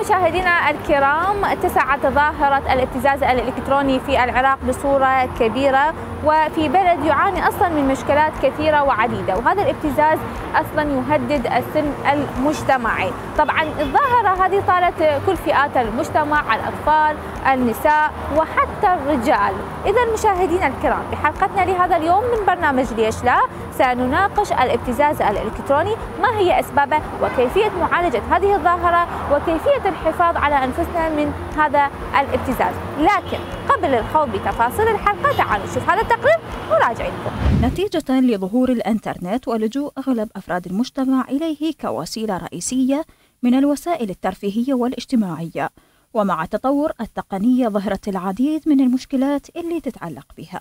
مشاهدينا الكرام، اتسعت ظاهرة الابتزاز الإلكتروني في العراق بصورة كبيرة، وفي بلد يعاني أصلا من مشكلات كثيرة وعديدة، وهذا الابتزاز أصلا يهدد السلم المجتمعي. طبعا الظاهرة هذه طالت كل فئات المجتمع، الأطفال، النساء وحتى الرجال. إذا مشاهدينا الكرام، بحلقتنا لهذا اليوم من برنامج ليش لا سنناقش الابتزاز الإلكتروني، ما هي أسبابه وكيفية معالجة هذه الظاهرة وكيفية الحفاظ على أنفسنا من هذا الابتزاز. لكن قبل الخوض بتفاصيل الحلقة تعالوا نشوف هذا التقرير وراجعين لكم. نتيجة لظهور الإنترنت ولجوء أغلب أفراد المجتمع إليه كوسيلة رئيسية من الوسائل الترفيهية والاجتماعية، ومع تطور التقنية ظهرت العديد من المشكلات اللي تتعلق بها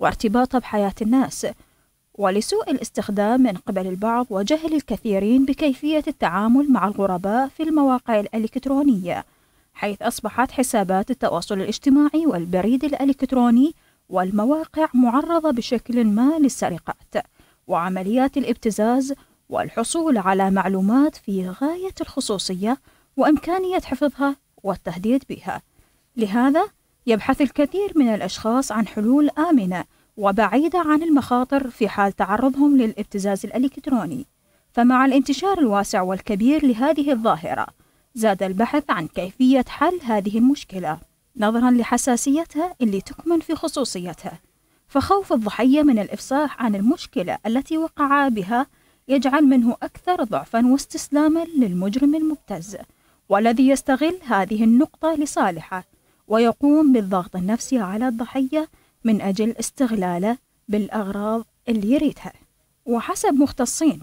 وارتباطها بحياة الناس، ولسوء الاستخدام من قبل البعض وجهل الكثيرين بكيفية التعامل مع الغرباء في المواقع الإلكترونية، حيث أصبحت حسابات التواصل الاجتماعي والبريد الإلكتروني والمواقع معرضة بشكل ما للسرقات وعمليات الابتزاز، والحصول على معلومات في غاية الخصوصية وإمكانية حفظها والتهديد بها. لهذا يبحث الكثير من الأشخاص عن حلول آمنة وبعيدة عن المخاطر في حال تعرضهم للابتزاز الإلكتروني. فمع الانتشار الواسع والكبير لهذه الظاهرة زاد البحث عن كيفية حل هذه المشكلة نظرا لحساسيتها اللي تكمن في خصوصيتها، فخوف الضحية من الإفصاح عن المشكلة التي وقع بها يجعل منه أكثر ضعفا واستسلاما للمجرم المبتز، والذي يستغل هذه النقطة لصالحه ويقوم بالضغط النفسي على الضحية من أجل استغلاله بالأغراض اللي يريدها. وحسب مختصين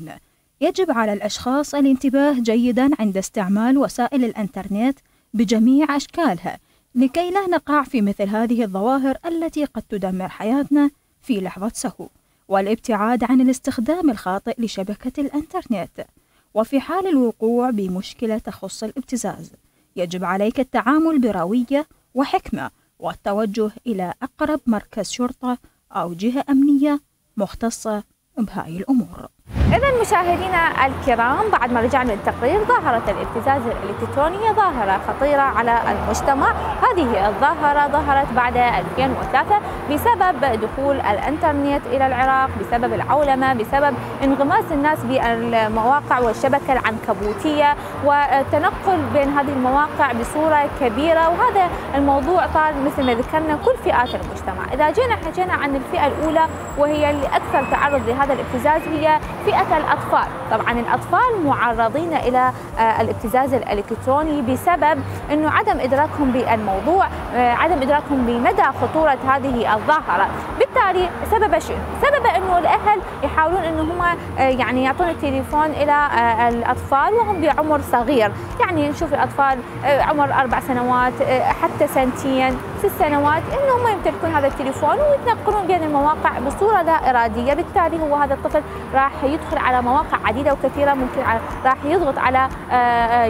يجب على الأشخاص الانتباه جيدا عند استعمال وسائل الإنترنت بجميع أشكالها لكي لا نقع في مثل هذه الظواهر التي قد تدمر حياتنا في لحظة سهو، والابتعاد عن الاستخدام الخاطئ لشبكة الإنترنت. وفي حال الوقوع بمشكلة تخص الابتزاز يجب عليك التعامل بروية وحكمة والتوجه إلى أقرب مركز شرطة أو جهة أمنية مختصة بهاي الأمور. إذا مشاهدينا الكرام، بعد ما رجعنا للتقرير، ظاهرة الابتزاز الإلكتروني ظاهرة خطيرة على المجتمع. هذه الظاهرة ظهرت بعد 2003 بسبب دخول الإنترنت إلى العراق، بسبب العولمة، بسبب انغماس الناس بالمواقع والشبكة العنكبوتية والتنقل بين هذه المواقع بصورة كبيرة، وهذا الموضوع طال مثل ما ذكرنا كل فئات المجتمع. إذا جينا حكينا عن الفئة الأولى وهي اللي أكثر تعرض لهذا الابتزاز هي فئة الأطفال. طبعا الأطفال معرضين إلى الابتزاز الإلكتروني بسبب أنه عدم إدراكهم بالموضوع، عدم إدراكهم بمدى خطورة هذه الظاهرة. بالتالي سبب شنو؟ سبب أنه الأهل يحاولون أنه هم يعني يعطون التليفون إلى الأطفال وهم بعمر صغير. يعني نشوف الأطفال عمر 4 سنوات حتى 2 سنتين 6 سنوات أنهم يمتلكون هذا التليفون ويتنقلون بين المواقع بصورة لا إرادية. بالتالي هو هذا الطفل راح يدخل على مواقع عديدة وكثيرة، ممكن راح يضغط على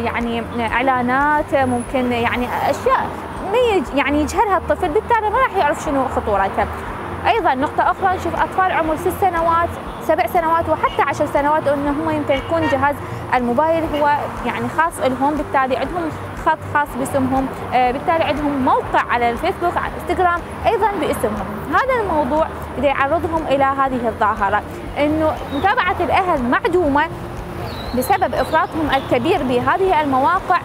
يعني إعلانات، ممكن يعني أشياء يعني يجهلها الطفل، بالتالي ما راح يعرف شنو خطورتها. أيضا نقطة أخرى نشوف أطفال عمر 6 سنوات 7 سنوات وحتى 10 سنوات أنهم يمتلكون جهاز الموبايل هو يعني خاص لهم، بالتالي عندهم خط خاص باسمهم، بالتالي عندهم موقع على الفيسبوك على الانستغرام أيضا باسمهم. هذا الموضوع اللي يعرضهم إلى هذه الظاهرة أنه متابعة الأهل معدومة بسبب إفراطهم الكبير بهذه المواقع،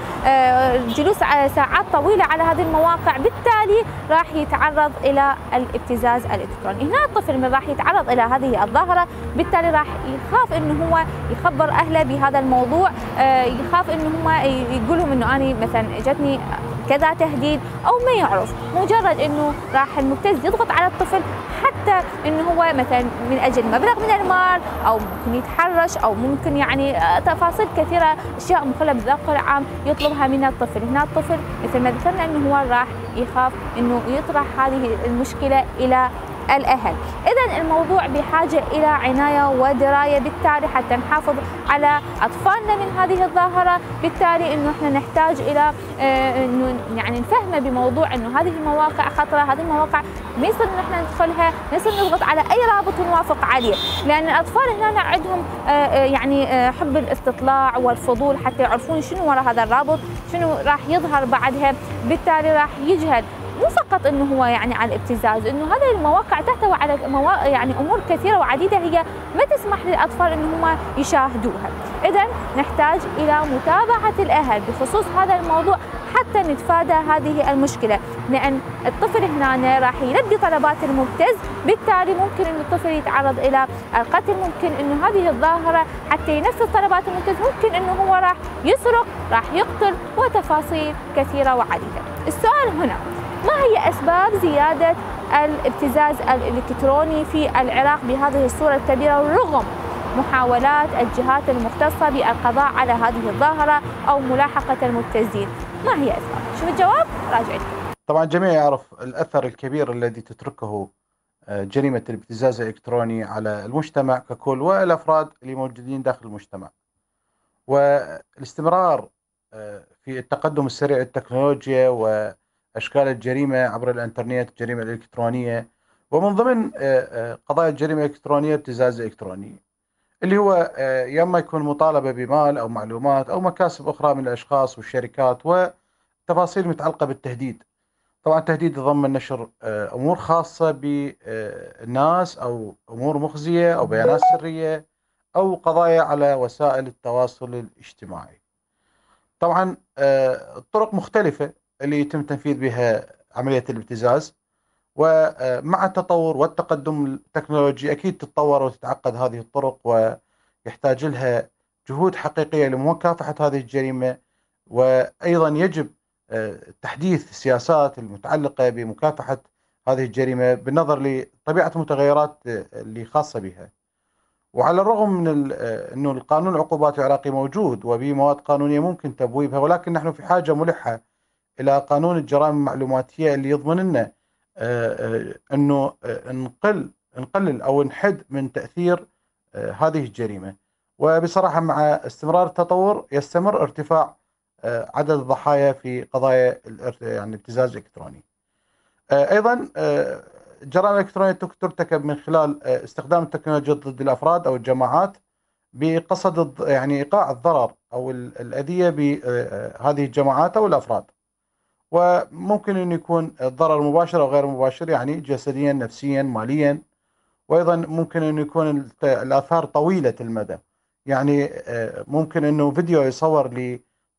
جلوس ساعات طويلة على هذه المواقع، بالتالي راح يتعرض إلى الابتزاز الإلكتروني. هنا الطفل من راح يتعرض إلى هذه الظاهرة، بالتالي راح يخاف إنه هو يخبر أهله بهذا الموضوع، يخاف إنه هم يقولهم إنه أنا مثلا جتني كذا تهديد أو ما يعرف. مجرد إنه راح المبتز يضغط على الطفل حتى إنه هو مثلا من أجل مبلغ من المال، أو ممكن يتحرش، أو ممكن يعني تفاصيل كثيرة أشياء مخلة بالذوق العام يطلبها من الطفل. هنا الطفل مثل ما ذكرنا إنه هو راح يخاف إنه يطرح هذه المشكلة إلى الأهل. إذن الموضوع بحاجة إلى عناية ودراية بالتالي حتى نحافظ على أطفالنا من هذه الظاهرة. بالتالي إنه إحنا نحتاج إلى إنه يعني نفهمه بموضوع إنه هذه المواقع خطرة، هذه المواقع ما يصير إن إحنا ندخلها، ما يصير نضغط على أي رابط ونوافق عليه، لأن الأطفال هنا عندهم يعني حب الاستطلاع والفضول حتى يعرفون شنو وراء هذا الرابط، شنو راح يظهر بعدها، بالتالي راح يجهد. مو فقط انه هو يعني على الابتزاز، انه هذه المواقع تحتوي على يعني امور كثيره وعديده هي ما تسمح للاطفال انهم يشاهدوها. اذا نحتاج الى متابعه الاهل بخصوص هذا الموضوع حتى نتفادى هذه المشكله، لان الطفل هنا راح يلبي طلبات المبتز، بالتالي ممكن انه الطفل يتعرض الى القتل، ممكن انه هذه الظاهره حتى ينفذ طلبات المبتز ممكن انه هو راح يسرق، راح يقتل، وتفاصيل كثيره وعديده. السؤال هنا، ما هي أسباب زيادة الابتزاز الإلكتروني في العراق بهذه الصورة الكبيرة رغم محاولات الجهات المختصة بالقضاء على هذه الظاهرة أو ملاحقة المبتزين؟ ما هي أسباب؟ شوف الجواب، راجعين. طبعا الجميع يعرف الأثر الكبير الذي تتركه جريمة الابتزاز الإلكتروني على المجتمع ككل والأفراد اللي موجودين داخل المجتمع، والاستمرار في التقدم السريع للتكنولوجيا و أشكال الجريمة عبر الإنترنت، الجريمة الإلكترونية، ومن ضمن قضايا الجريمة الإلكترونية ابتزاز إلكتروني اللي هو يما يكون مطالبة بمال أو معلومات أو مكاسب أخرى من الأشخاص والشركات، وتفاصيل متعلقة بالتهديد. طبعا التهديد يضمن نشر أمور خاصة بالناس أو أمور مخزية أو بيانات سرية أو قضايا على وسائل التواصل الاجتماعي. طبعا الطرق مختلفة اللي يتم تنفيذ بها عملية الابتزاز، ومع التطور والتقدم التكنولوجي أكيد تتطور وتتعقد هذه الطرق، ويحتاج لها جهود حقيقية لمكافحة هذه الجريمة، وأيضا يجب تحديث السياسات المتعلقة بمكافحة هذه الجريمة بالنظر لطبيعة المتغيرات اللي خاصة بها. وعلى الرغم من أنه القانون العقوبات العراقي موجود وبه مواد قانونية ممكن تبويبها، ولكن نحن في حاجة ملحة إلى قانون الجرائم المعلوماتية اللي يضمن لنا أنه نقلل أو نحد من تأثير هذه الجريمة. وبصراحة مع استمرار التطور يستمر ارتفاع عدد الضحايا في قضايا يعني الابتزاز الإلكتروني. أيضا الجرائم الإلكترونية ترتكب من خلال استخدام التكنولوجيا ضد الأفراد أو الجماعات بقصد يعني إيقاع الضرر أو الأذية بهذه الجماعات أو الأفراد، وممكن أن يكون الضرر مباشر أو غير مباشر، يعني جسديا، نفسيا، ماليا، وأيضا ممكن أن يكون الآثار طويلة المدى. يعني ممكن أنه فيديو يصور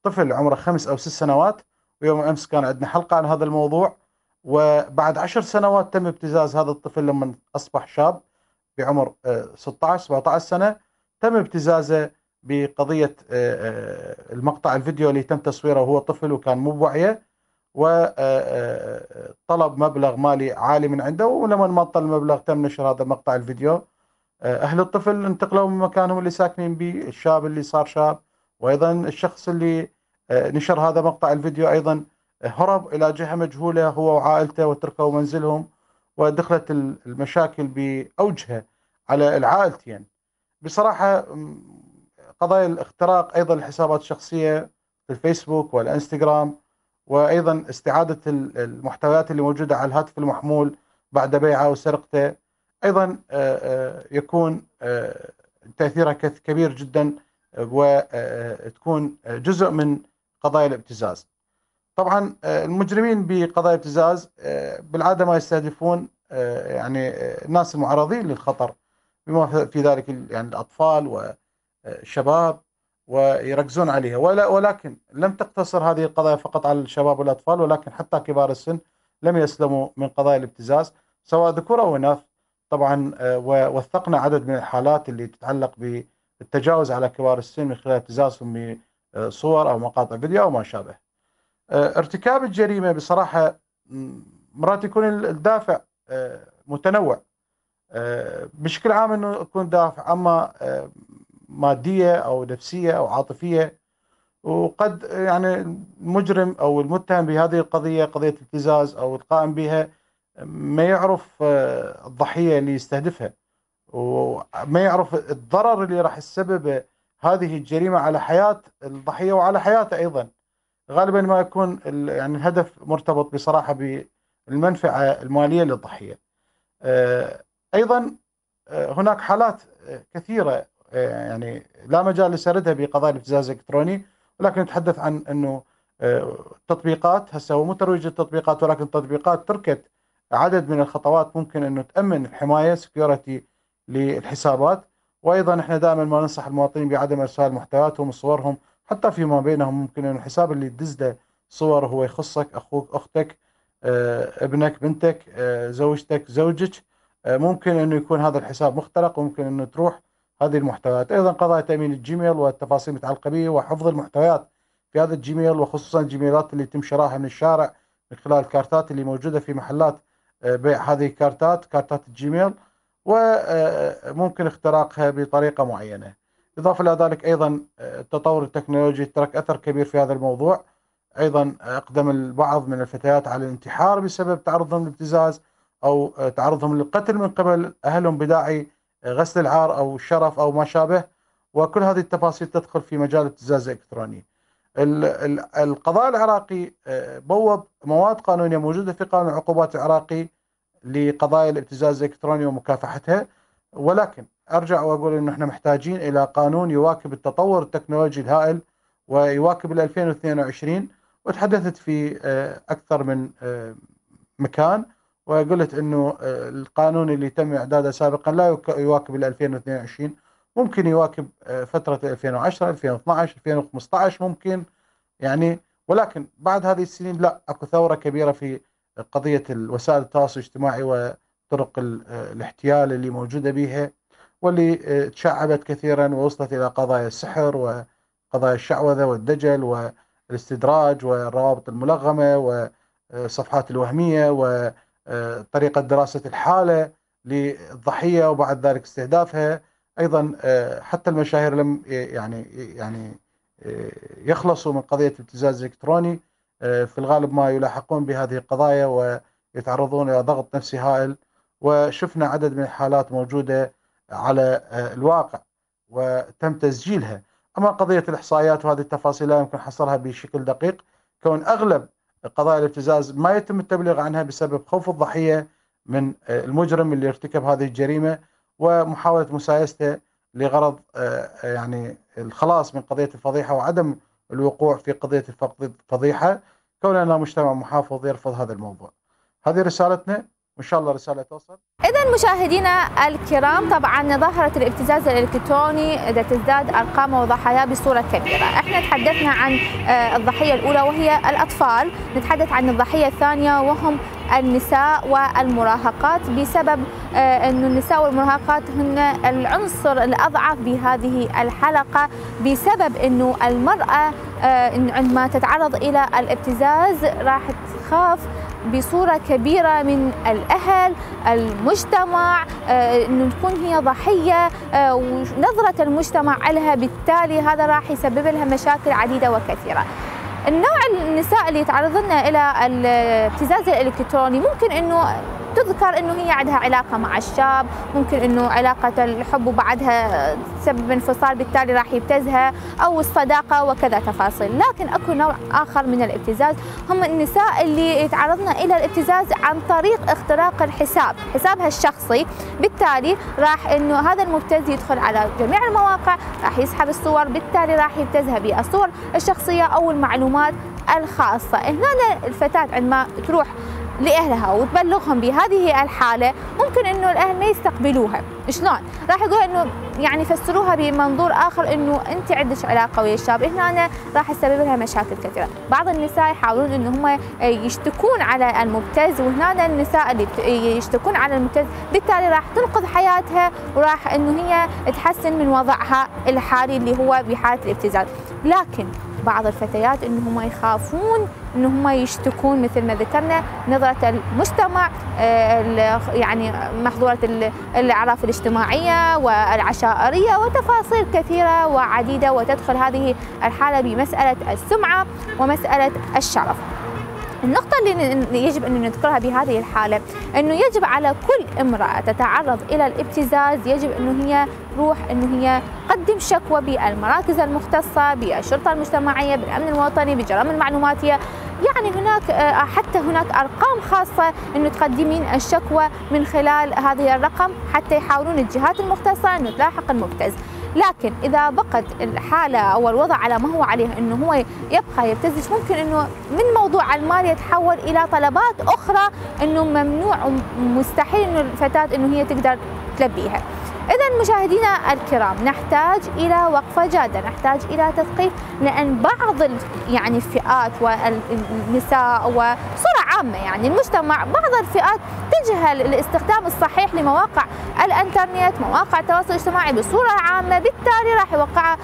لطفل عمره 5 أو 6 سنوات، ويوم أمس كان عندنا حلقة عن هذا الموضوع، وبعد 10 سنوات تم ابتزاز هذا الطفل لما أصبح شاب بعمر 16-17 سنة، تم ابتزازه بقضية المقطع الفيديو اللي تم تصويره وهو طفل وكان مو بوعيه، وطلب مبلغ مالي عالي من عنده، ولما ما طلب المبلغ تم نشر هذا مقطع الفيديو. أهل الطفل انتقلوا من مكانهم اللي ساكنين به، الشاب اللي صار شاب، وأيضا الشخص اللي نشر هذا مقطع الفيديو أيضا هرب إلى جهة مجهولة هو وعائلته، وتركوا منزلهم، ودخلت المشاكل بأوجها على العائلتين. بصراحة قضايا الاختراق أيضا الحسابات الشخصية في الفيسبوك والإنستغرام، وأيضا استعادة المحتويات اللي موجودة على الهاتف المحمول بعد بيعه وسرقته، أيضا يكون تأثيرها كبير جدا وتكون جزء من قضايا الابتزاز. طبعا المجرمين بقضايا الابتزاز بالعادة ما يستهدفون يعني الناس المعرضين للخطر، بما في ذلك يعني الأطفال والشباب، ويركزون عليها. ولكن لم تقتصر هذه القضايا فقط على الشباب والأطفال، ولكن حتى كبار السن لم يسلموا من قضايا الابتزاز سواء ذكور أو إناث. طبعا ووثقنا عدد من الحالات اللي تتعلق بالتجاوز على كبار السن من خلال ابتزازهم بصور أو مقاطع فيديو أو ما شابه. ارتكاب الجريمة بصراحة مرات يكون الدافع متنوع، بشكل عام أنه يكون دافع أما مادية أو نفسية أو عاطفية، وقد يعني المجرم أو المتهم بهذه القضية، قضية الابتزاز أو القائم بها، ما يعرف الضحية اللي يستهدفها، وما يعرف الضرر اللي راح تسببه هذه الجريمة على حياة الضحية وعلى حياته أيضا. غالبا ما يكون يعني الهدف مرتبط بصراحة بالمنفعة المالية للضحية. أيضا هناك حالات كثيرة يعني لا مجال لسردها بقضايا الابتزاز الالكتروني، ولكن نتحدث عن انه تطبيقات. هسه هو مو ترويج التطبيقات، ولكن التطبيقات تركت عدد من الخطوات ممكن انه تامن الحمايه سكيورتي للحسابات. وايضا احنا دائما ما ننصح المواطنين بعدم ارسال محتوياتهم وصورهم حتى فيما بينهم. ممكن انه الحساب اللي تدز له صور هو يخصك، اخوك، اختك، ابنك، بنتك، زوجتك، زوجك، ممكن انه يكون هذا الحساب مخترق وممكن انه تروح هذه المحتويات. ايضا قضايا تامين الجيميل والتفاصيل المتعلقه به وحفظ المحتويات في هذا الجيميل، وخصوصا الجيميلات اللي يتم شراها من الشارع من خلال الكارتات اللي موجوده في محلات بيع هذه الكارتات، كارتات الجيميل، وممكن اختراقها بطريقه معينه. اضافه الى ذلك ايضا التطور التكنولوجي ترك اثر كبير في هذا الموضوع. ايضا اقدم البعض من الفتيات على الانتحار بسبب تعرضهم للابتزاز او تعرضهم للقتل من قبل اهلهم بداعي غسل العار او الشرف او ما شابه، وكل هذه التفاصيل تدخل في مجال الابتزاز الالكتروني. القضاء العراقي بوب مواد قانونيه موجوده في قانون العقوبات العراقي لقضايا الابتزاز الالكتروني ومكافحتها، ولكن ارجع واقول انه احنا محتاجين الى قانون يواكب التطور التكنولوجي الهائل ويواكب ال 2022. وتحدثت في اكثر من مكان وقلت انه القانون اللي تم اعداده سابقا لا يواكب ال 2022، ممكن يواكب فتره 2010 2012 2015 ممكن يعني، ولكن بعد هذه السنين لا، اكو ثوره كبيره في قضيه وسائل التواصل الاجتماعي وطرق الاحتيال اللي موجوده بها، واللي تشعبت كثيرا ووصلت الى قضايا السحر وقضايا الشعوذه والدجل والاستدراج والروابط الملغمه والصفحات الوهميه وطريقه دراسه الحاله للضحيه وبعد ذلك استهدافها. ايضا حتى المشاهير لم يعني يخلصوا من قضيه الابتزاز الالكتروني، في الغالب ما يلاحقون بهذه القضايا ويتعرضون الى ضغط نفسي هائل، وشفنا عدد من الحالات موجوده على الواقع وتم تسجيلها. اما قضيه الاحصائيات وهذه التفاصيل لا يمكن حصرها بشكل دقيق، كون اغلب قضايا الابتزاز ما يتم التبليغ عنها بسبب خوف الضحيه من المجرم اللي يرتكب هذه الجريمه ومحاوله مسايسته لغرض يعني الخلاص من قضيه الفضيحه وعدم الوقوع في قضيه الفضيحه، كوننا مجتمع محافظ يرفض هذا الموضوع. هذه رسالتنا وإن شاء الله رسالة توصل. إذن مشاهدينا الكرام، طبعا ظاهرة الابتزاز الإلكتروني تزداد أرقامه وضحاياه بصورة كبيرة. احنا تحدثنا عن الضحية الأولى وهي الأطفال، نتحدث عن الضحية الثانية وهم النساء والمراهقات، بسبب أن النساء والمراهقات هن العنصر الأضعف بهذه الحلقة، بسبب أنه المرأة عندما تتعرض إلى الابتزاز راح تخاف بصورة كبيرة من الأهل، المجتمع، أن تكون هي ضحية، ونظرة المجتمع لها، بالتالي هذا راح يسبب لها مشاكل عديدة وكثيرة. النوع النساء اللي يتعرضن إلى الابتزاز الإلكتروني ممكن أنه تذكر أنه هي عندها علاقة مع الشاب، ممكن أنه علاقة الحب وبعدها تسبب انفصال بالتالي راح يبتزها، أو الصداقة وكذا تفاصيل. لكن أكو نوع آخر من الابتزاز، هم النساء اللي يتعرضن إلى الابتزاز عن طريق اختراق الحساب، حسابها الشخصي، بالتالي راح أنه هذا المبتز يدخل على جميع المواقع، راح يسحب الصور، بالتالي راح يبتزها بالصور الشخصية أو المعلومات الخاصة. هنا الفتاة عندما تروح لأهلها وتبلغهم بهذه الحالة ممكن أنه الأهل ما يستقبلوها. شلون؟ راح يقول أنه يعني فسروها بمنظور آخر أنه أنت عندك علاقة ويا الشاب، هنا راح تسبب لها مشاكل كثيرة. بعض النساء يحاولون أنه هم يشتكون على المبتز، وهنا النساء اللي يشتكون على المبتز بالتالي راح تنقذ حياتها، وراح أنه هي تحسن من وضعها الحالي اللي هو بحالة الابتزاز. لكن بعض الفتيات انهم يخافون انهم يشتكون، مثل ما ذكرنا نظرة المجتمع، يعني محظورة الاعراف الاجتماعية والعشائرية وتفاصيل كثيرة وعديدة، وتدخل هذه الحالة بمسألة السمعة ومسألة الشرف. النقطة اللي يجب أن نذكرها بهذه الحالة أنه يجب على كل امرأة تتعرض إلى الابتزاز، يجب أنه هي تروح أنه هي تقدم شكوى بالمراكز المختصة، بالشرطة المجتمعية، بالأمن الوطني، بالجرائم المعلوماتية. يعني هناك حتى هناك أرقام خاصة أنه تقدمين الشكوى من خلال هذه الرقم، حتى يحاولون الجهات المختصة أنه تلاحق المبتز. لكن إذا بقت الحالة أو الوضع على ما هو عليه، أنه هو يبقى يبتزج، ممكن أنه من موضوع المال يتحول إلى طلبات أخرى أنه ممنوع ومستحيل أنه الفتاة أنه هي تقدر تلبيها. إذا مشاهدينا الكرام، نحتاج إلى وقفة جادة، نحتاج إلى تثقيف، لأن بعض يعني الفئات والنساء وصورة عامة يعني المجتمع، بعض الفئات تجهل الاستخدام الصحيح لمواقع الإنترنت، مواقع التواصل الاجتماعي بصورة عامة، بالتالي راح يوقع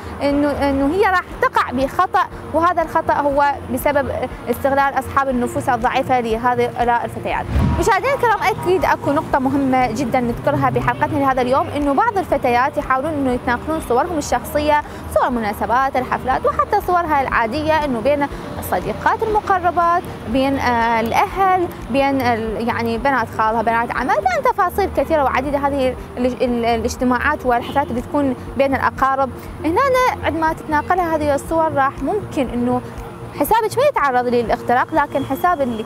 إنه هي راح تقع بخطأ، وهذا الخطأ هو بسبب استغلال أصحاب النفوس الضعيفة لهذه الفتيات. مشاهدينا الكرام، أكيد أكو نقطة مهمة جدا نذكرها بحلقتنا لهذا اليوم، إنه بعض الفتيات يحاولون إنه يتناقلون صورهم الشخصية، صور المناسبات، الحفلات، وحتى صورها العادية إنه بين الصديقات المقربات، بين الأهل، بين يعني بنات خالها، بنات عمها، بين تفاصيل كثيرة وعديدة هذه الاجتماعات والحفلات اللي تكون بين الأقارب. هنا عندما تتناقلها هذه الصور راح ممكن إنه حسابك ما يتعرض للاختراق، لكن حساب اللي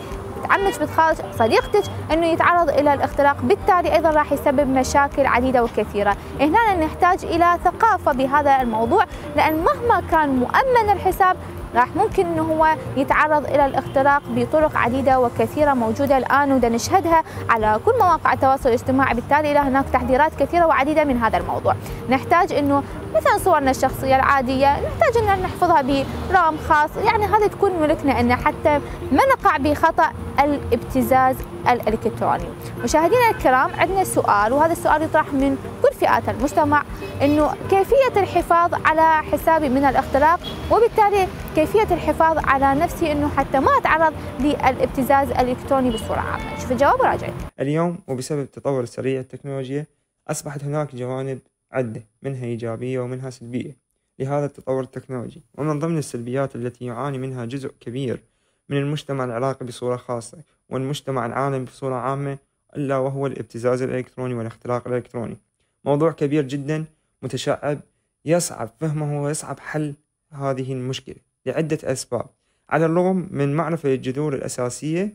عمك، بنت خالتك، صديقتك، انه يتعرض الى الاختراق، بالتالي ايضا راح يسبب مشاكل عديده وكثيره. هنا نحتاج الى ثقافه بهذا الموضوع، لان مهما كان مؤمن الحساب راح ممكن انه هو يتعرض الى الاختراق بطرق عديده وكثيره موجوده الان ونشهدها على كل مواقع التواصل الاجتماعي، بالتالي لا هناك تحذيرات كثيره وعديده من هذا الموضوع. نحتاج انه مثلا صورنا الشخصيه العاديه نحتاج ان نحفظها برام خاص، يعني هذه تكون ملكنا ان حتى ما نقع بخطا الابتزاز الالكتروني. مشاهدينا الكرام، عندنا سؤال، وهذا السؤال يطرح من كل فئات المجتمع، انه كيفيه الحفاظ على حسابي من الاختراق، وبالتالي كيفيه الحفاظ على نفسي انه حتى ما اتعرض للابتزاز الالكتروني بصوره عامه. شوف الجواب وراجعي. اليوم وبسبب التطور السريع التكنولوجيا اصبحت هناك جوانب عدة منها إيجابية ومنها سلبية لهذا التطور التكنولوجي، ومن ضمن السلبيات التي يعاني منها جزء كبير من المجتمع العراقي بصورة خاصة والمجتمع العالمي بصورة عامة، إلا وهو الابتزاز الإلكتروني والاختراق الإلكتروني. موضوع كبير جدا متشعب يصعب فهمه ويصعب حل هذه المشكلة لعدة أسباب، على الرغم من معرفة الجذور الأساسية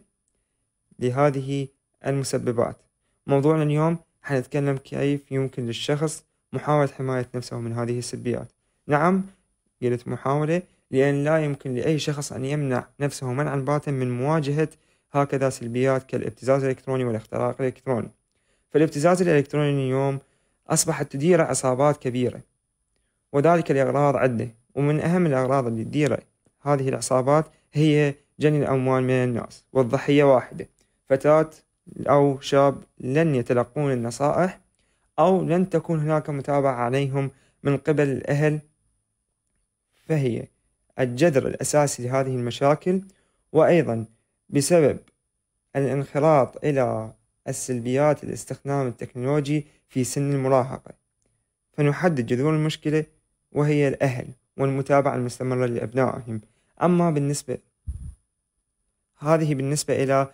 لهذه المسببات. موضوعنا اليوم حنتكلم كيف يمكن للشخص محاولة حماية نفسه من هذه السلبيات. نعم قلت محاولة، لأن لا يمكن لأي شخص أن يمنع نفسه منعا باتا من مواجهة هكذا سلبيات كالابتزاز الإلكتروني والاختراق الإلكتروني. فالابتزاز الإلكتروني اليوم أصبحت تديره عصابات كبيرة، وذلك لأغراض عدة، ومن أهم الأغراض اللي تديره هذه العصابات هي جني الأموال من الناس، والضحية واحدة، فتاة أو شاب لن يتلقون النصائح أو لن تكون هناك متابعة عليهم من قبل الأهل، فهي الجذر الأساسي لهذه المشاكل. وأيضا بسبب الانخراط إلى السلبيات الاستخدام التكنولوجي في سن المراهقة، فنحدد جذور المشكلة وهي الأهل والمتابعة المستمرة لأبنائهم. أما بالنسبة إلى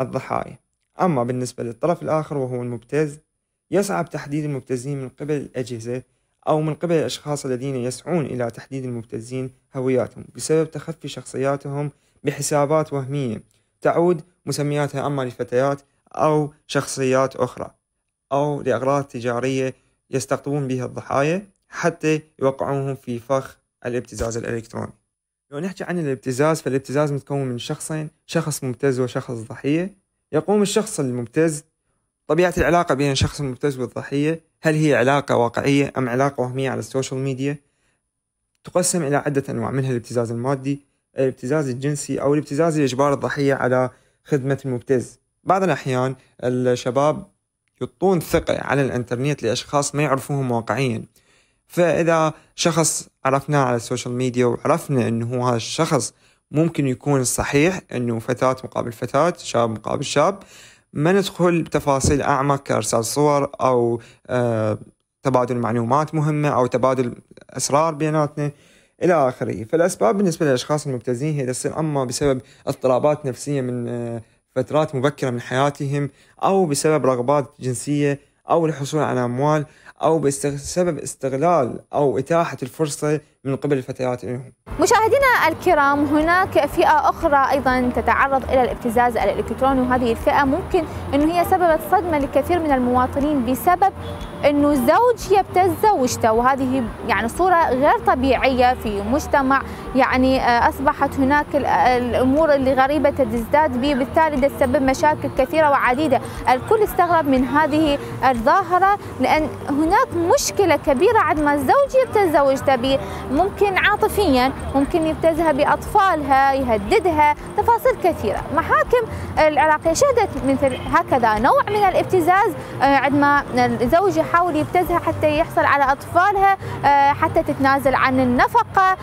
الضحايا، أما بالنسبة للطرف الآخر وهو المبتز، يصعب تحديد المبتزين من قبل الأجهزة أو من قبل الأشخاص الذين يسعون إلى تحديد المبتزين هوياتهم بسبب تخفي شخصياتهم بحسابات وهمية تعود مسمياتها أما لفتيات أو شخصيات أخرى أو لأغراض تجارية يستقطبون بها الضحايا حتى يوقعوهم في فخ الابتزاز الإلكتروني. لو نحكي عن الابتزاز، فالابتزاز متكون من شخصين، شخص مبتز وشخص ضحية. يقوم الشخص المبتز، طبيعة العلاقة بين الشخص المبتز والضحية هل هي علاقة واقعية أم علاقة وهمية على السوشيال ميديا، تقسم إلى عدة أنواع، منها الابتزاز المادي، الابتزاز الجنسي، أو الابتزاز لإجبار الضحية على خدمة المبتز. بعض الأحيان الشباب يعطون ثقة على الإنترنت لأشخاص ما يعرفوهم واقعيا، فإذا شخص عرفناه على السوشيال ميديا وعرفنا أنه هذا الشخص ممكن يكون الصحيح، أنه فتاة مقابل فتاة، شاب مقابل شاب، ما ندخل بتفاصيل أعمق كإرسال صور أو تبادل معلومات مهمة أو تبادل أسرار بيناتنا إلى آخره. فالأسباب بالنسبة للأشخاص المبتزين هي تصير أما بسبب اضطرابات نفسية من فترات مبكرة من حياتهم، أو بسبب رغبات جنسية، أو الحصول على أموال، أو بسبب استغلال أو إتاحة الفرصة من قبل الفتيات إليهم. مشاهدينا الكرام، هناك فئة أخرى أيضا تتعرض إلى الابتزاز الإلكتروني، وهذه الفئة ممكن أنه هي سببت صدمة لكثير من المواطنين بسبب أنه الزوج يبتز زوجته، وهذه يعني صورة غير طبيعية في مجتمع يعني أصبحت هناك الأمور اللي غريبة تزداد به، بالتالي تسبب مشاكل كثيرة وعديدة. الكل استغرب من هذه الظاهرة لأن هناك مشكلة كبيرة عندما الزوج يبتز زوجته، ممكن عاطفيا، ممكن يبتزها بأطفالها، يهددها، تفاصيل كثيرة. محاكم العراقية شهدت مثل هكذا نوع من الابتزاز عندما الزوج يحاول يبتزها حتى يحصل على أطفالها، حتى تتنازل عن النفقة،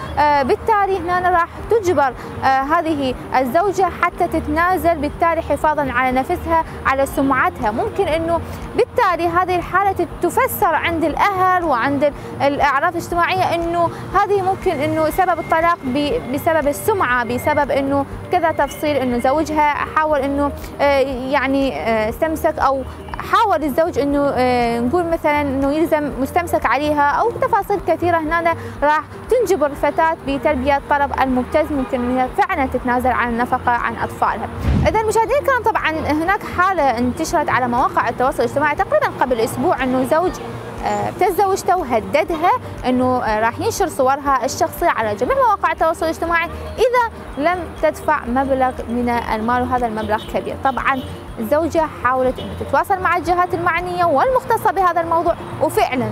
بالتالي هنا راح تجبر هذه الزوجة حتى تتنازل، بالتالي حفاظا على نفسها، على سمعتها. ممكن أنه بالتالي هذه الحالة تفسر عند الأهل وعند الأعراف الاجتماعية أنه هذه ممكن أنه سبب الطلاق بسبب السمعة، بسبب أنه كذا تفصيل، أنه زوجها حاول أنه يعني استمسك، أو حاول الزوج أنه نقول مثلا أنه يلزم مستمسك عليها، أو تفاصيل كثيرة. هنا راح تنجبر الفتاة بتلبية طلب المبتز، ممكن أنها فعلا تتنازل عن النفقة عن أطفالها. إذا مشاهدينا الكرام، طبعا هناك حالة انتشرت على مواقع التواصل الاجتماعي تقريبا قبل أسبوع، أنه زوج ابتز زوجته وهددها أنه راح ينشر صورها الشخصية على جميع مواقع التواصل الاجتماعي إذا لم تدفع مبلغ من المال، وهذا المبلغ كبير. طبعا الزوجة حاولت أن تتواصل مع الجهات المعنية والمختصة بهذا الموضوع، وفعلا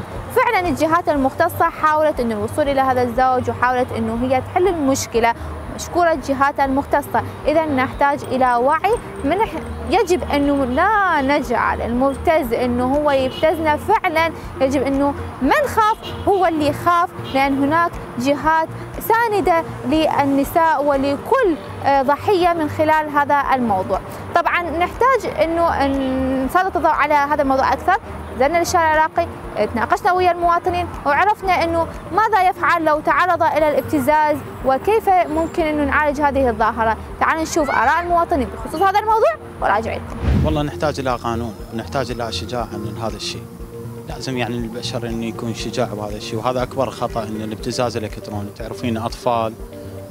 الجهات المختصة حاولت أن الوصول إلى هذا الزوج، وحاولت أنه هي تحل المشكلة، مشكورة الجهات المختصة. إذا نحتاج إلى وعي، من يجب أنه لا نجعل المبتز أنه هو يبتزنا، فعلا يجب أنه من خاف هو اللي يخاف، لأن هناك جهات ساندة للنساء ولكل ضحية من خلال هذا الموضوع. طبعا نحتاج أنه نسلط الضوء على هذا الموضوع أكثر. نزلنا للشارع العراقي، تناقشنا ويا المواطنين، وعرفنا أنه ماذا يفعل لو تعرض إلى الابتزاز، وكيف ممكن أنه نعالج هذه الظاهرة. تعالوا نشوف آراء المواطنين بخصوص هذا الموضوع وراجع لكم. والله نحتاج إلى قانون، ونحتاج إلى شجاعة من هذا الشيء. لازم يعني البشر أنه يكون شجاع بهذا الشيء، وهذا أكبر خطأ أن الابتزاز الإلكتروني. تعرفين أطفال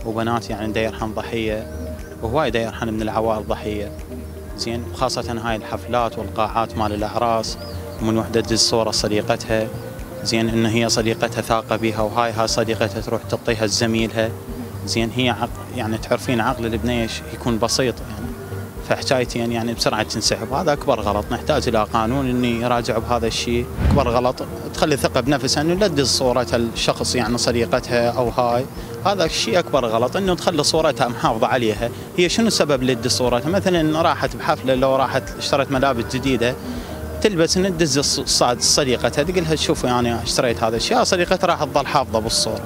وبنات يعني دا يرحم ضحية، وهواي دا يرحم من العوائل ضحية، زين، وخاصة هاي الحفلات والقاعات مال الأعراس، من وحده تدز صوره صديقتها، زين، ان هي صديقتها ثاقه بها، وهاي ها صديقتها تروح تعطيها لزميلها، زين، هي يعني تعرفين عقل البنيه يكون بسيط يعني، فحكايتين يعني بسرعه تنسحب. هذا اكبر غلط، نحتاج الى قانون اني يراجع بهذا الشيء. اكبر غلط تخلي ثقه بنفسها انه لا تدز صورتها الشخص يعني صديقتها او هاي، هذا الشيء اكبر غلط، انه تخلي صورتها محافظه عليها. هي شنو السبب اللي تدز صورتها؟ مثلا راحت بحفله، لو راحت اشترت ملابس جديده تلبس، ان تدز الصاد صديقتها تقول لها شوفوا يعني اشتريت هذا الشيء، صديقتها راح تظل حافظه بالصوره.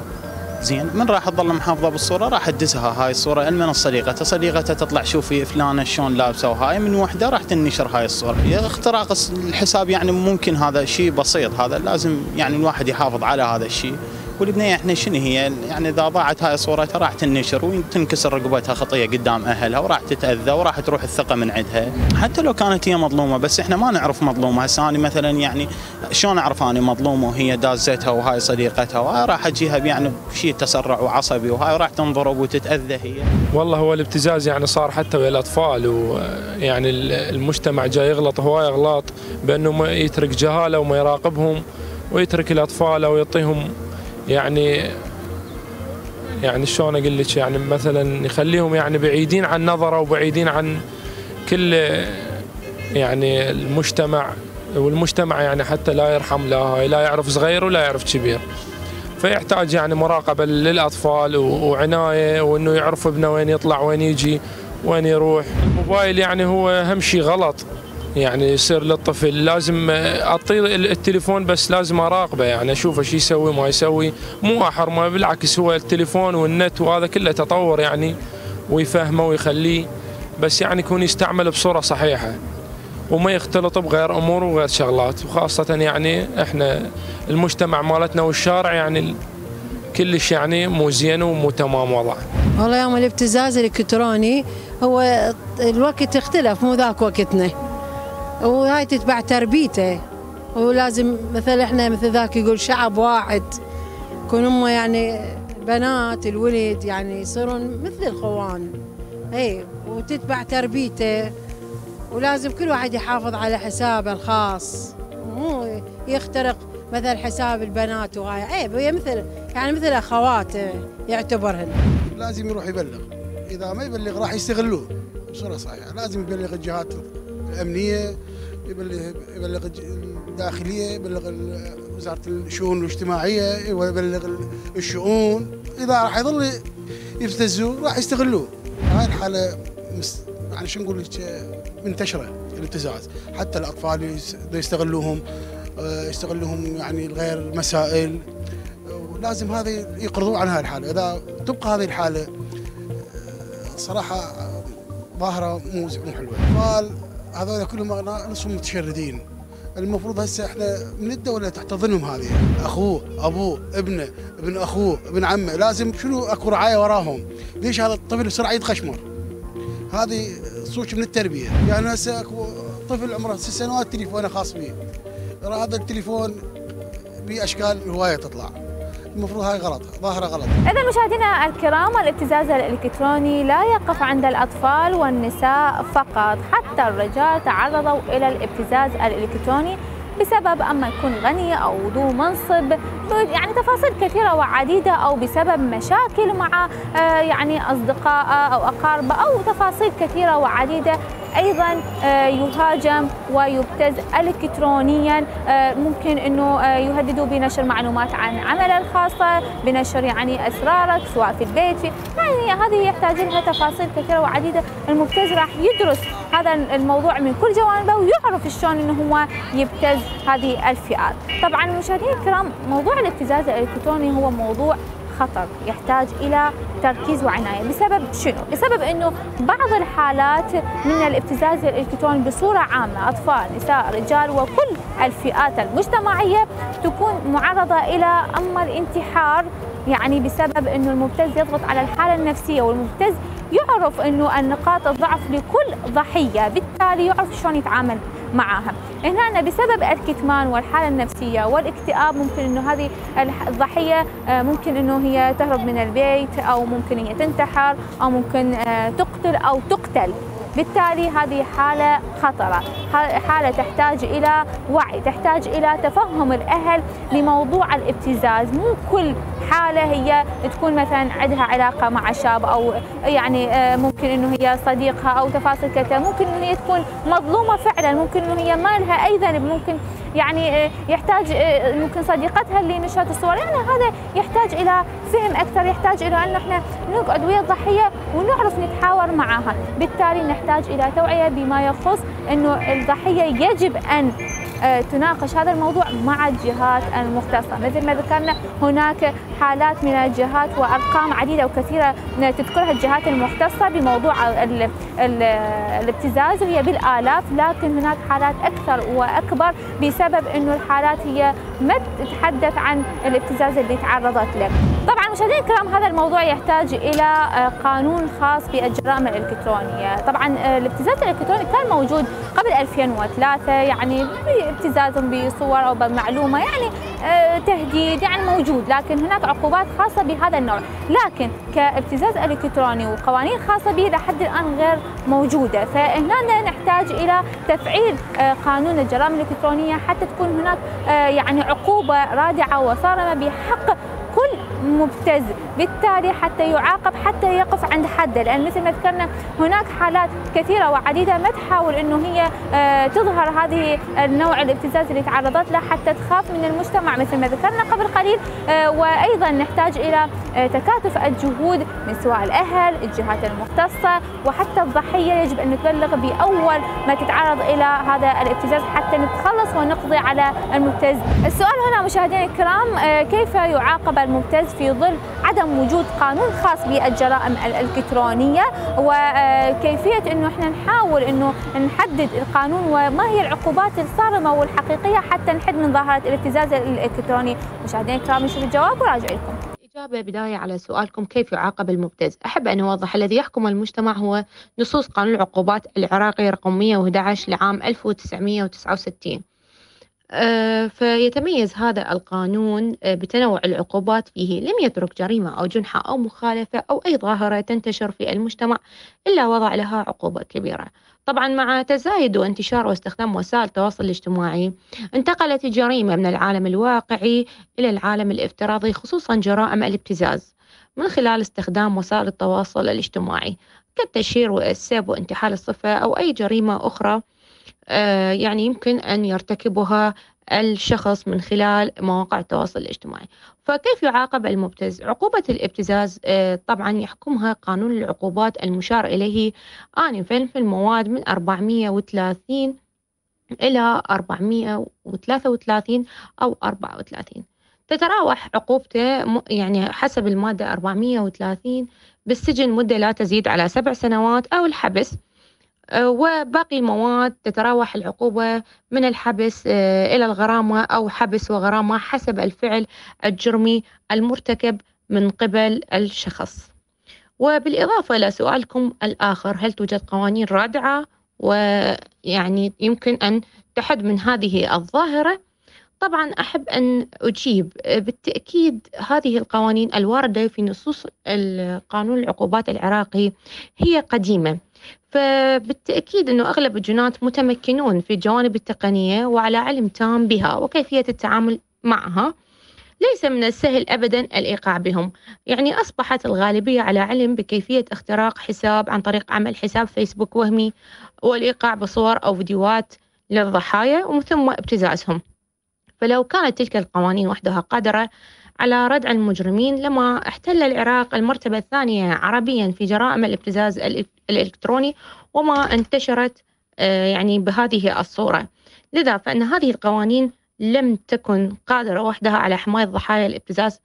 زين، من راح تظل محافظه بالصوره راح تدزها هاي الصوره المن صديقتها، صديقتها تطلع شوفي فلانه شلون لابسه، وهاي من وحده راح تنشر هاي الصوره. اختراق الحساب يعني ممكن، هذا شيء بسيط، هذا لازم يعني الواحد يحافظ على هذا الشيء. والبنيه احنا شنو هي يعني اذا ضاعت هاي صورتها راح تنشر وتنكسر رقبتها خطيه قدام اهلها، وراح تتاذى، وراح تروح الثقه من عندها، حتى لو كانت هي مظلومه. بس احنا ما نعرف مظلومه. هسه انا مثلا يعني شلون اعرف انا مظلومه وهي دازتها وهاي صديقتها، وهاي راح اجيها يعني بشيء تسرع وعصبي، وهاي راح تنضرب وتتاذى هي. والله هو الابتزاز يعني صار حتى ويا الاطفال، ويعني المجتمع جاي يغلط هواي اغلاط بانه ما يترك جهاله وما يراقبهم ويترك الاطفال او يعطيهم يعني شلون اقول لك، يعني مثلا يخليهم يعني بعيدين عن نظره وبعيدين عن كل يعني المجتمع، والمجتمع يعني حتى لا يرحم لا يعرف صغير ولا يعرف كبير، فيحتاج يعني مراقبه للاطفال وعنايه، وانه يعرف ابنه وين يطلع وين يجي وين يروح. الموبايل يعني هو اهم شيء غلط يعني يصير للطفل، لازم اعطيه التليفون بس لازم اراقبه، يعني اشوفه شو يسوي ما يسوي، مو احرمه، بالعكس هو التليفون والنت وهذا كله تطور يعني، ويفهمه ويخليه، بس يعني يكون يستعمل بصوره صحيحه وما يختلط بغير امور وغير شغلات، وخاصه يعني احنا المجتمع مالتنا والشارع يعني كلش يعني مو زين ومو تمام وضعه. والله يوم الابتزاز الالكتروني هو الوقت اختلف، مو ذاك وقتنا، وهاي تتبع تربيته، ولازم مثل احنا مثل ذاك يقول شعب واحد، كون امه يعني بنات الولد يعني يصيرون مثل الخوان، اي وتتبع تربيته، ولازم كل واحد يحافظ على حسابه الخاص، مو يخترق مثل حساب البنات وهاي، عيب. هي مثل يعني مثل اخواته يعتبرهن. لازم يروح يبلغ، اذا ما يبلغ راح يستغلوه بصوره صحيحه، لازم يبلغ الجهات الامنيه، يبلغ الداخليه، يبلغ وزاره الشؤون الاجتماعيه، ويبلغ الشؤون. اذا راح يظل يبتزوه راح يستغلوه. هاي الحاله يعني شو نقول لك منتشره الابتزاز، حتى الاطفال يستغلوهم يعني الغير مسائل، ولازم هذا يقرضوا عن هذه الحاله. اذا تبقى هذه الحاله صراحه ظاهره مو حلوه. الاطفال هذول كلهم نصهم متشردين، المفروض هسه احنا من الدوله تحتضنهم. هذه اخوه، ابوه، ابنه، ابن اخوه، ابن عمه، لازم شنو اكو رعايه وراهم. ليش هذا الطفل بسرعه يتخشمر؟ هذه صوت من التربيه. يعني هسه اكو طفل عمره 6 سنوات تليفونه خاص به، هذا التليفون باشكال هوايه تطلع، المفروض هاي غلط، ظاهره غلط. اذا مشاهدينا الكرام، الابتزاز الالكتروني لا يقف عند الاطفال والنساء فقط، حتى الرجال تعرضوا الى الابتزاز الالكتروني بسبب اما يكون غني او ذو منصب، يعني تفاصيل كثيره وعديده، او بسبب مشاكل مع يعني اصدقاء او اقاربه، او تفاصيل كثيره وعديده. ايضا يهاجم ويبتز الكترونيا، ممكن انه يهددوا بنشر معلومات عن عمله الخاصه، بنشر يعني اسرارك سواء في البيت، في يعني هذه يحتاج لها تفاصيل كثيره وعديده. المبتز راح يدرس هذا الموضوع من كل جوانبه، ويعرف شلون انه هو يبتز هذه الفئات. طبعا مشاهدينا الكرام، موضوع الابتزاز الالكتروني هو موضوع خطر يحتاج إلى تركيز وعناية. بسبب شنو؟ بسبب أنه بعض الحالات من الابتزاز الإلكتروني بصورة عامة، أطفال، نساء، رجال، وكل الفئات المجتمعية تكون معرضة إلى أما الانتحار، يعني بسبب أنه المبتز يضغط على الحالة النفسية، والمبتز يعرف أنه النقاط الضعف لكل ضحية، بالتالي يعرف شلون يتعامل معاها. هنا بسبب الكتمان والحاله النفسيه والاكتئاب، ممكن انه هذه الضحيه ممكن انه هي تهرب من البيت، او ممكن هي تنتحر، او ممكن تقتل او تقتل. بالتالي هذه حاله خطره، حاله تحتاج الى وعي، تحتاج الى تفهم الاهل لموضوع الابتزاز. مو كل حاله هي تكون مثلا عندها علاقه مع شاب، او يعني ممكن انه هي صديقها او تفاصيل كذا، ممكن انه هي تكون مظلومه فعلا، ممكن انه هي ما لها اي ذنب، ممكن يعني يحتاج ممكن صديقتها اللي نشرت الصور. يعني هذا يحتاج الى فهم اكثر، يحتاج الى ان احنا نقعد ويا الضحيه ونعرف نتحاور معاها. بالتالي نحتاج الى توعيه بما يخص انه الضحيه يجب ان تناقش هذا الموضوع مع الجهات المختصة. مثل ما ذكرنا، هناك حالات من الجهات وأرقام عديدة وكثيرة تذكرها الجهات المختصة بموضوع الابتزاز، وهي بالآلاف، لكن هناك حالات أكثر وأكبر بسبب أنه الحالات هي ما تتحدث عن الابتزاز اللي تعرضت له. طبعا مشاهدينا الكرام، هذا الموضوع يحتاج إلى قانون خاص بالجرائم الإلكترونية. طبعا الابتزاز الإلكتروني كان موجود قبل 2003، يعني ابتزاز بصور أو بمعلومة، يعني تهديد، يعني موجود، لكن هناك عقوبات خاصة بهذا النوع. لكن كابتزاز إلكتروني وقوانين خاصة به لحد الآن غير موجودة، فهنا نحتاج إلى تفعيل قانون الجرائم الإلكترونية حتى تكون هناك يعني عقوبة رادعة وصارمة بحق كل مبتز، بالتالي حتى يعاقب، حتى يقف عند حده. لان مثل ما ذكرنا، هناك حالات كثيره وعديده ما تحاول انه هي تظهر هذه النوع الابتزاز اللي تعرضت له، حتى تخاف من المجتمع مثل ما ذكرنا قبل قليل. وايضا نحتاج الى تكاتف الجهود من سواء الاهل، الجهات المختصه، وحتى الضحيه يجب ان تبلغ باول ما تتعرض الى هذا الابتزاز حتى نتخلص ونقضي على المبتز. السؤال هنا مشاهدينا الكرام، كيف يعاقب المبتز في ظل عدم وجود قانون خاص بالجرائم الإلكترونية؟ وكيفية انه احنا نحاول انه نحدد القانون، وما هي العقوبات الصارمة والحقيقية حتى نحد من ظاهرة الابتزاز الإلكتروني؟ مشاهدينا الكرام، نشوف الجواب وراجع لكم. إجابة بداية على سؤالكم كيف يعاقب المبتز، أحب أن أوضح الذي يحكم المجتمع هو نصوص قانون العقوبات العراقي رقم 111 لعام 1969. فيتميز هذا القانون بتنوع العقوبات فيه، لم يترك جريمة أو جنحة أو مخالفة أو أي ظاهرة تنتشر في المجتمع إلا وضع لها عقوبة كبيرة. طبعا مع تزايد وانتشار واستخدام وسائل التواصل الاجتماعي، انتقلت الجريمة من العالم الواقعي إلى العالم الافتراضي، خصوصا جرائم الابتزاز من خلال استخدام وسائل التواصل الاجتماعي كالتشهير والسب وانتحال الصفة أو أي جريمة أخرى يعني يمكن أن يرتكبها الشخص من خلال مواقع التواصل الاجتماعي. فكيف يعاقب المبتز؟ عقوبة الابتزاز طبعا يحكمها قانون العقوبات المشار إليه آنفا في المواد من 430 إلى 433 أو 34. تتراوح عقوبته يعني حسب المادة 430 بالسجن مدة لا تزيد على 7 سنوات أو الحبس، وباقي المواد تتراوح العقوبة من الحبس إلى الغرامة أو حبس وغرامة حسب الفعل الجرمي المرتكب من قبل الشخص. وبالإضافة إلى سؤالكم الآخر، هل توجد قوانين رادعة ويعني يمكن أن تحد من هذه الظاهرة؟ طبعا أحب أن أجيب بالتأكيد هذه القوانين الواردة في نصوص قانون العقوبات العراقي هي قديمة، فبالتأكيد أنه أغلب الجناة متمكنون في الجوانب التقنية وعلى علم تام بها وكيفية التعامل معها، ليس من السهل أبدا الإيقاع بهم. يعني أصبحت الغالبية على علم بكيفية اختراق حساب عن طريق عمل حساب فيسبوك وهمي والإيقاع بصور أو فيديوهات للضحايا ومن ثم ابتزازهم. فلو كانت تلك القوانين وحدها قادرة على ردع المجرمين لما احتل العراق المرتبة الثانية عربيا في جرائم الابتزاز الإلكتروني وما انتشرت يعني بهذه الصورة. لذا فإن هذه القوانين لم تكن قادرة وحدها على حماية ضحايا الابتزاز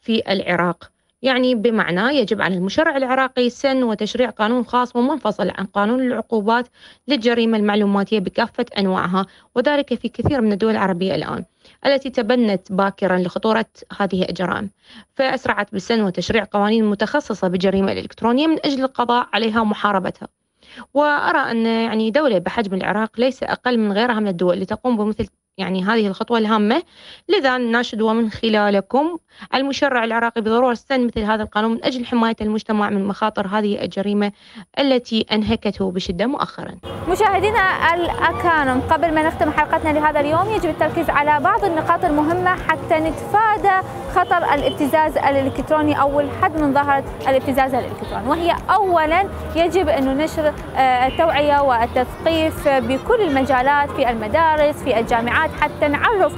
في العراق، يعني بمعنى يجب على المشرع العراقي سن وتشريع قانون خاص ومنفصل عن قانون العقوبات للجريمة المعلوماتية بكافة أنواعها، وذلك في كثير من الدول العربية الآن التي تبنت باكرا لخطورة هذه الجرائم، فأسرعت بالسن وتشريع قوانين متخصصة بالجريمة الإلكترونية من أجل القضاء عليها ومحاربتها. وأرى أن يعني دولة بحجم العراق ليس أقل من غيرها من الدول لتقوم بمثل يعني هذه الخطوة الهامة. لذا نناشد ومن خلالكم المشرع العراقي بضرورة سن مثل هذا القانون من أجل حماية المجتمع من مخاطر هذه الجريمة التي أنهكته بشدة مؤخرا. مشاهدينا الأكارم، قبل ما نختم حلقتنا لهذا اليوم يجب التركيز على بعض النقاط المهمة حتى نتفادى خطر الابتزاز الإلكتروني أو الحد من ظاهرة الابتزاز الإلكتروني، وهي أولا يجب أن نشر التوعية والتثقيف بكل المجالات في المدارس في الجامعات حتى نعرف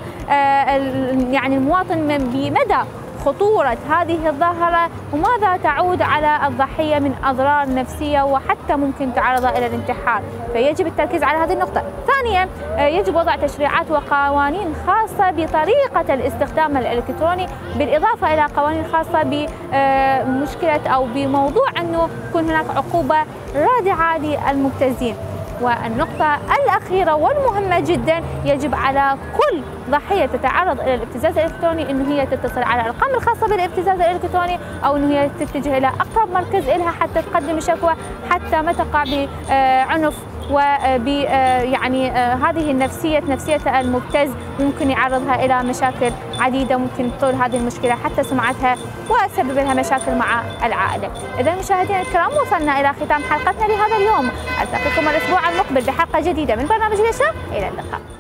يعني المواطن بمدى خطورة هذه الظاهرة وماذا تعود على الضحية من أضرار نفسية وحتى ممكن تعرضها إلى الانتحار، فيجب التركيز على هذه النقطة. ثانيا يجب وضع تشريعات وقوانين خاصة بطريقة الاستخدام الإلكتروني، بالإضافة إلى قوانين خاصة بمشكلة أو بموضوع أنه يكون هناك عقوبة رادعة للمبتزين. والنقطة الأخيرة والمهمة جدا، يجب على كل ضحية تتعرض إلى الابتزاز الإلكتروني أنه هي تتصل على الأرقام الخاصة بالابتزاز الإلكتروني أو أنه هي تتجه إلى أقرب مركز إلها حتى تقدم شكوى حتى ما تقع بعنف وب يعني هذه النفسية نفسية المبتز، ممكن يعرضها إلى مشاكل عديدة، ممكن تطول هذه المشكلة حتى سمعتها وتسبب لها مشاكل مع العائلة. إذا مشاهدينا الكرام وصلنا إلى ختام حلقتنا لهذا اليوم، ألتقيكم الأسبوع المقبل بحلقة جديدة من برنامج ليش لا. إلى اللقاء.